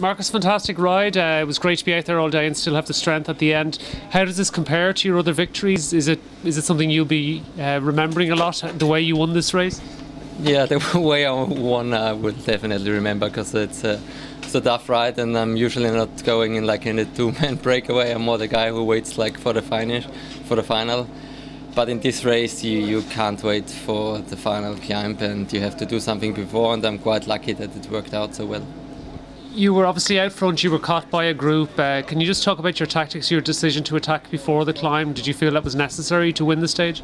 Markus, fantastic ride. It was great to be out there all day and still have the strength at the end. How does this compare to your other victories? Is it something you'll be remembering a lot, the way you won this race? Yeah, the way I won I will definitely remember, because it's a tough ride, and I'm usually not going in like in a two-man breakaway. I'm more the guy who waits like for the finish, for the final. But in this race you can't wait for the final climb, and you have to do something before, and I'm quite lucky that it worked out so well. You were obviously out front, you were caught by a group. Can you just talk about your tactics, your decision to attack before the climb? Did you feel that was necessary to win the stage?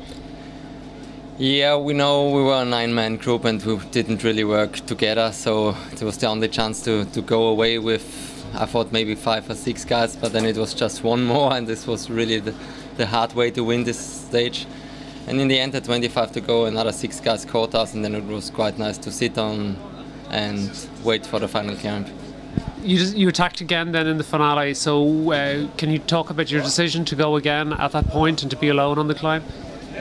Yeah, we know we were a nine-man group and we didn't really work together, so it was the only chance to go away with, I thought, maybe 5 or 6 guys, but then it was just one more, and this was really the hard way to win this stage. And in the end, at 25 to go, another 6 guys caught us, and then it was quite nice to sit on and wait for the final climb. You attacked again then in the finale, so can you talk about your decision to go again at that point and to be alone on the climb?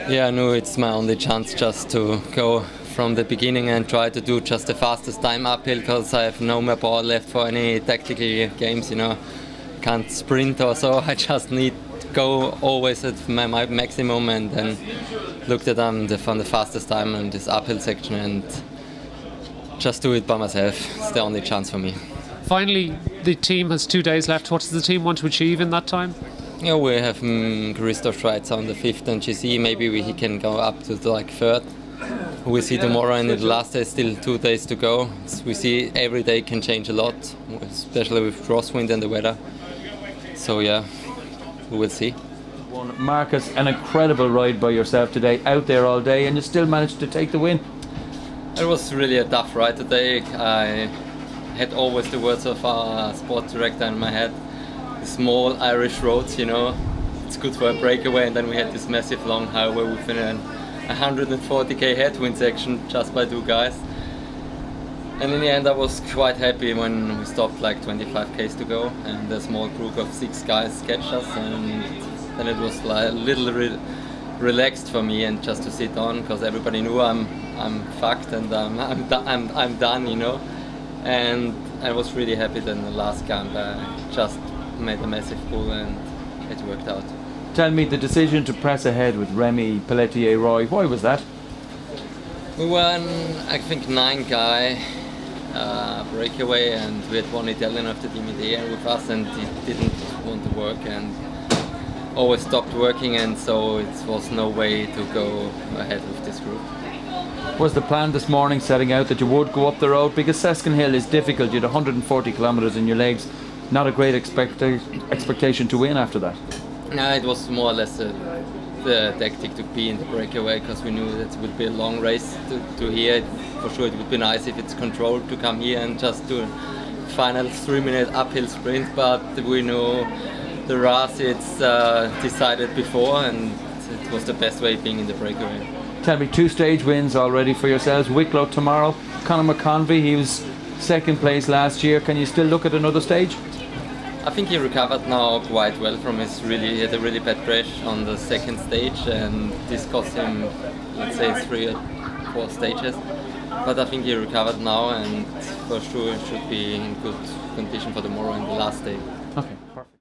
Yeah, I knew it's my only chance just to go from the beginning and try to do just the fastest time uphill, because I have no more power left for any tactical games, you know. Can't sprint or so, I just need to go always at my maximum, and then looked at them from the fastest time in this uphill section and just do it by myself. It's the only chance for me. Finally, the team has 2 days left. What does the team want to achieve in that time? Yeah, we have Christoph Schreitzer on the 5th on GC. Maybe he can go up to like 3rd. We see tomorrow, and in the last day still 2 days to go. We see every day can change a lot, especially with crosswind and the weather. So yeah, we will see. Markus, an incredible ride by yourself today, out there all day, and you still managed to take the win. It was really a tough ride today. I had always the words of our sports director in my head. Small Irish roads, you know, it's good for a breakaway, and then we had this massive long highway within an 140k headwind section just by 2 guys, and in the end I was quite happy when we stopped like 25k's to go and a small group of 6 guys catched us, and then it was like a little relaxed for me and just to sit on, because everybody knew I'm fucked and I'm done, you know, and I was really happy then the last camp I just made a massive pull and it worked out. Tell me, the decision to press ahead with Remy Pelletier Roy, why was that? We were I think 9 guy breakaway, and we had one Italian of the team in the air with us, and he didn't want to work and always stopped working, and so it was no way to go ahead with this group. Was the plan this morning setting out that you would go up the road? Because Seskin Hill is difficult, you had 140 kilometres in your legs. Not a great expectation to win after that. No, it was more or less the tactic to be in the breakaway, because we knew that it would be a long race to here. For sure it would be nice if it's controlled to come here and just do a final 3-minute uphill sprint, but we know the race, it's decided before, and it was the best way being in the breakaway. Tell me, 2 stage wins already for yourselves. Wicklow tomorrow. Conor McConvie, he was 2nd place last year. Can you still look at another stage? I think he recovered now quite well from his he had a really bad crash on the 2nd stage, and this cost him, let's say, 3 or 4 stages. But I think he recovered now, and for sure should be in good condition for tomorrow and the last day. Okay.